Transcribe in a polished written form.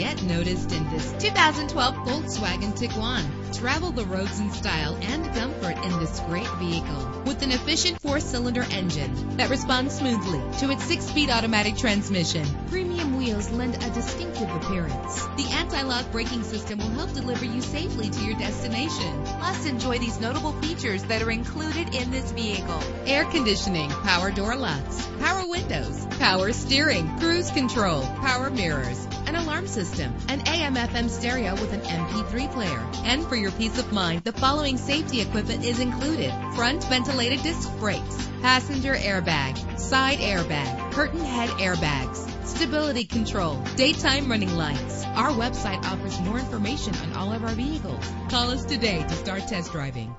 Get noticed in this 2012 Volkswagen Tiguan. Travel the roads in style and comfort in this great vehicle. With an efficient 4-cylinder engine that responds smoothly to its 6-speed automatic transmission, premium wheels lend a distinctive appearance. The anti-lock braking system will help deliver you safely to your destination. Plus, enjoy these notable features that are included in this vehicle: air conditioning, power door locks, power windows, power steering, cruise control, power mirrors, an alarm system, an AM/FM stereo with an MP3 player. And for your peace of mind, the following safety equipment is included: front ventilated disc brakes, passenger airbag, side airbag, curtain head airbags, stability control, daytime running lights. Our website offers more information on all of our vehicles. Call us today to start test driving.